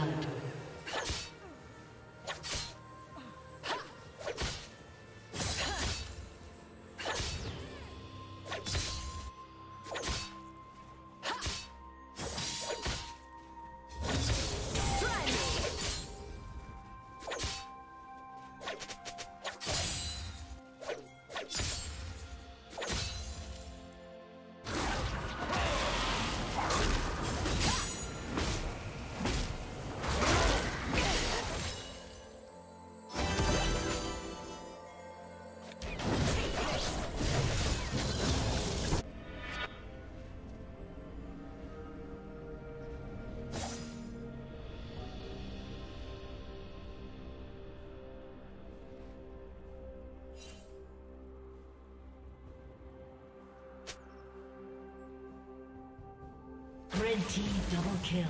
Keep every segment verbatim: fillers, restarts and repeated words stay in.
blood. Red team double kill.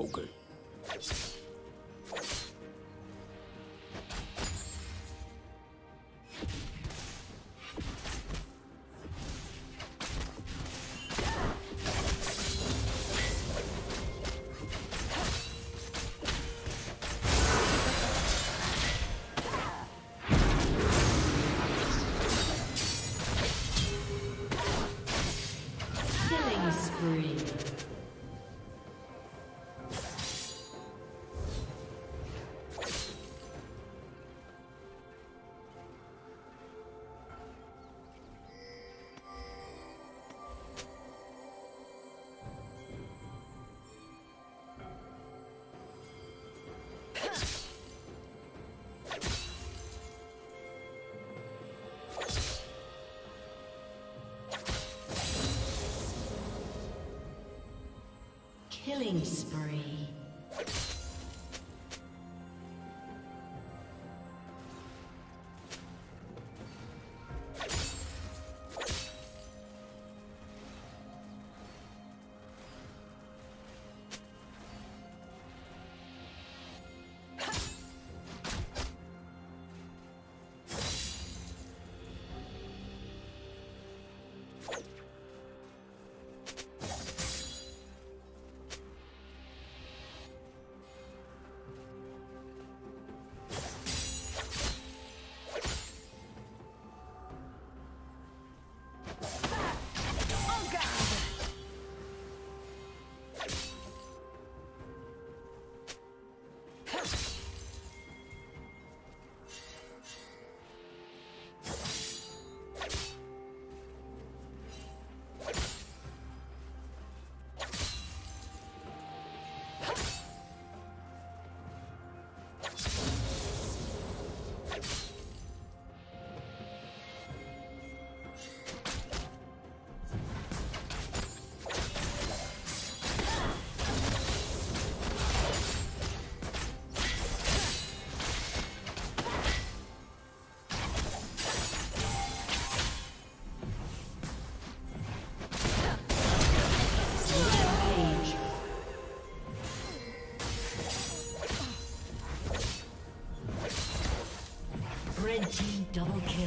Okay. Killing spree. Killing spree. Double kill.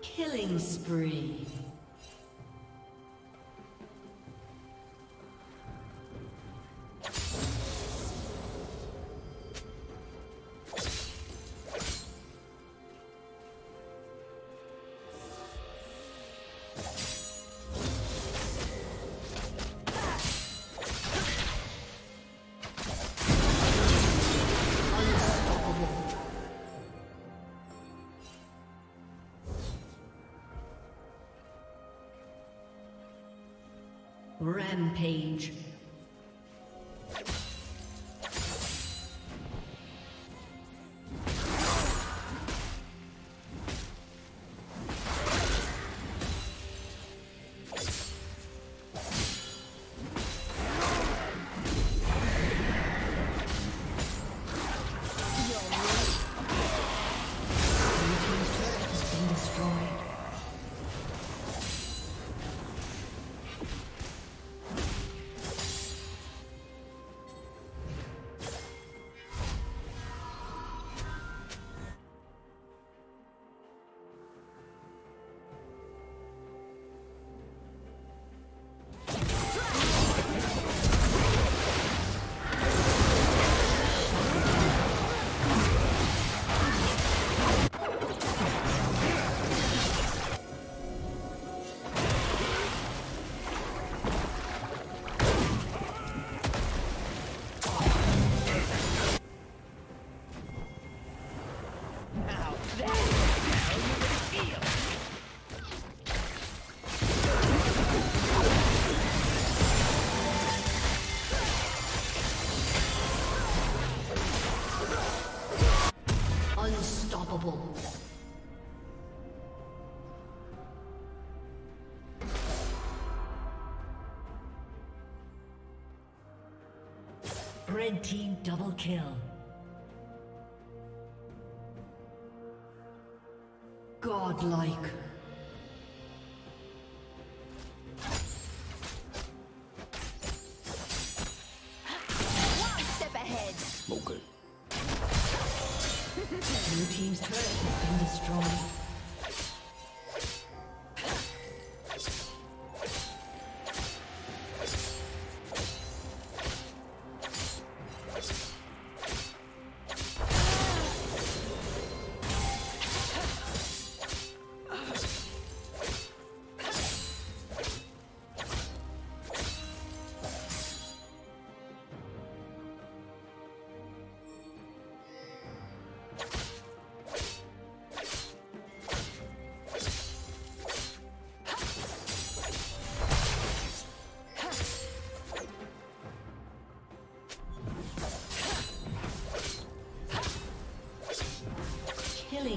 Killing spree. Rampage. Unstoppable. Red team double kill. Godlike. One step ahead. Okay. Blue team's turret has been destroyed.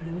Blue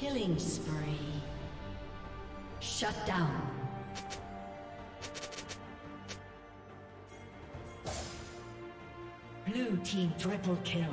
Killing spree. Shut down. Blue team triple kill.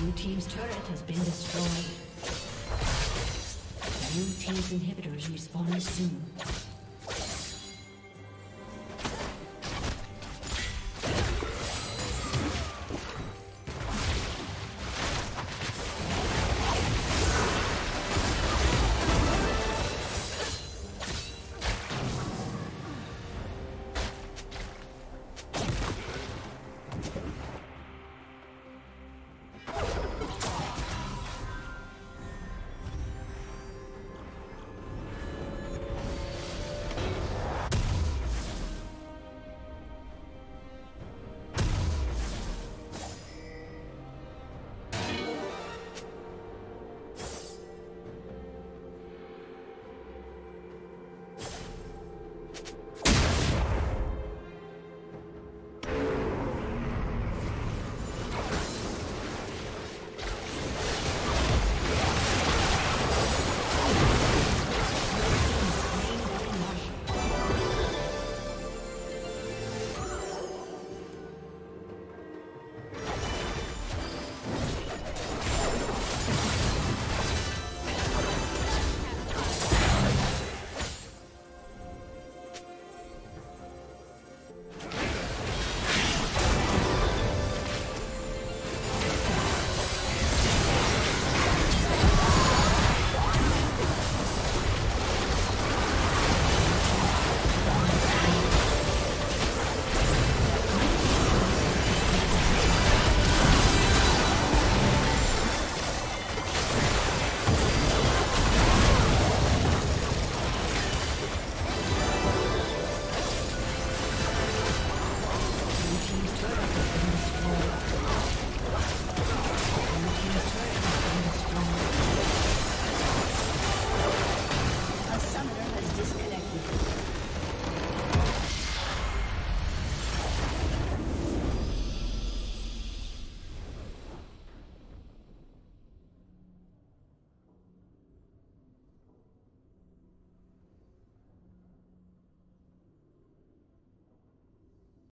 Blue team's turret has been destroyed. Blue team's inhibitors respawn soon.